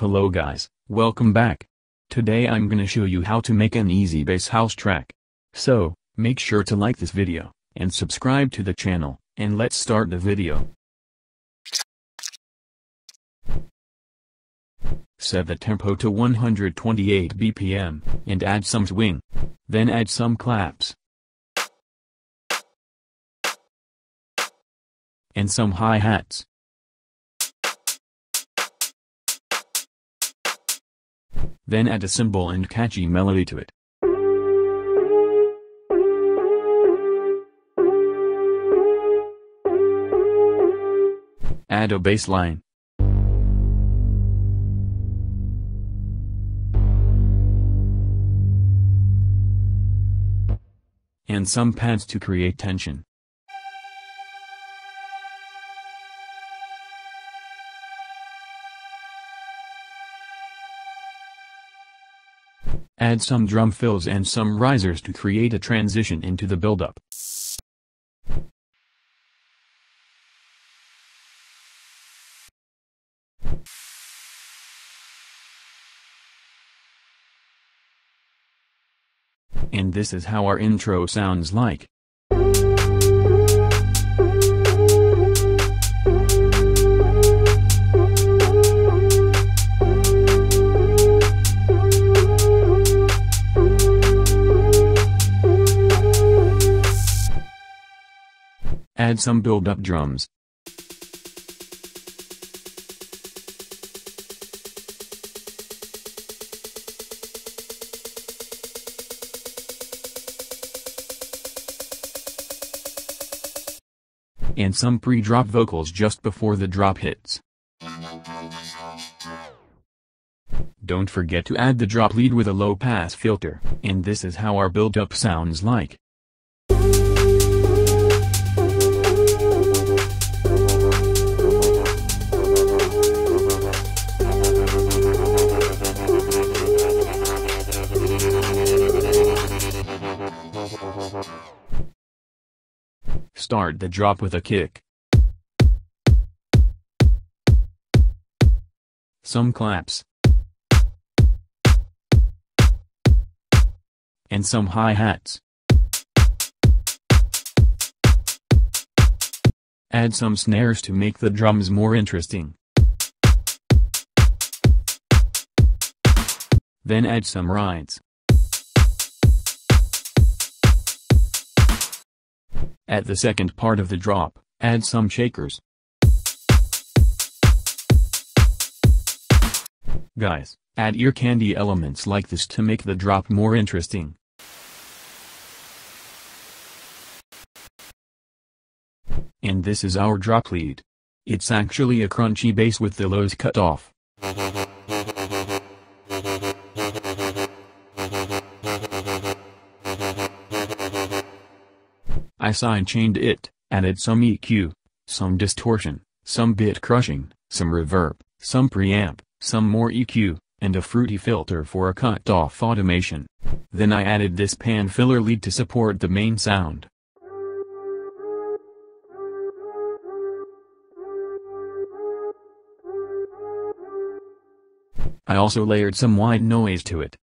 Hello guys, welcome back. Today I'm gonna show you how to make an easy bass house track. So, make sure to like this video, and subscribe to the channel, and let's start the video. Set the tempo to 128 BPM, and add some swing. Then add some claps. And some hi-hats. Then add a cymbal and catchy melody to it. Add a bass line. And some pads to create tension. Add some drum fills and some risers to create a transition into the buildup. And this is how our intro sounds like. Add some build-up drums. And some pre-drop vocals just before the drop hits. Don't forget to add the drop lead with a low-pass filter, and this is how our build-up sounds like. Start the drop with a kick. Some claps. And some hi-hats. Add some snares to make the drums more interesting. Then add some rides. At the second part of the drop, add some shakers. Guys, add ear candy elements like this to make the drop more interesting. And this is our drop lead. It's actually a crunchy bass with the lows cut off. I sidechained it, added some EQ, some distortion, some bit crushing, some reverb, some preamp, some more EQ, and a fruity filter for a cut-off automation. Then I added this pan filler lead to support the main sound. I also layered some white noise to it.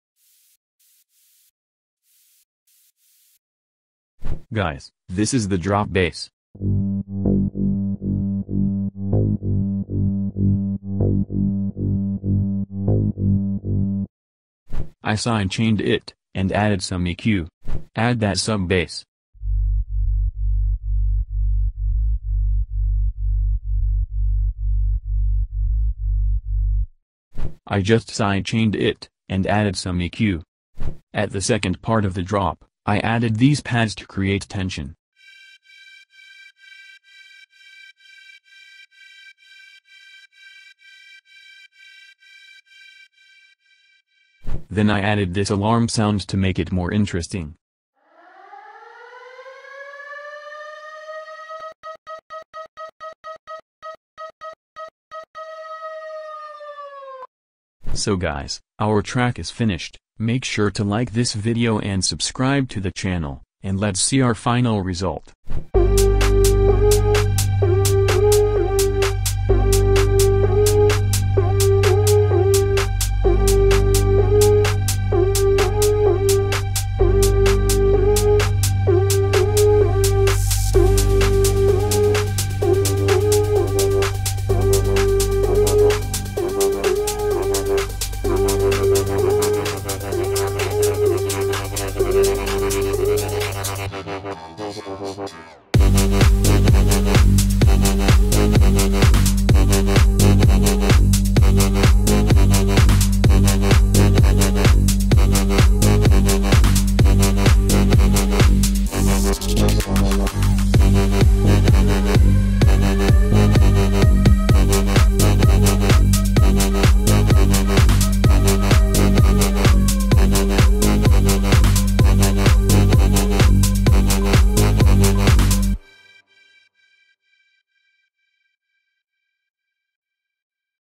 Guys, this is the drop bass. I sidechained it, and added some EQ. Add that sub bass. I just sidechained it, and added some EQ. At the second part of the drop, I added these pads to create tension. Then I added this alarm sound to make it more interesting. So guys, our track is finished. Make sure to like this video and subscribe to the channel, and let's see our final result.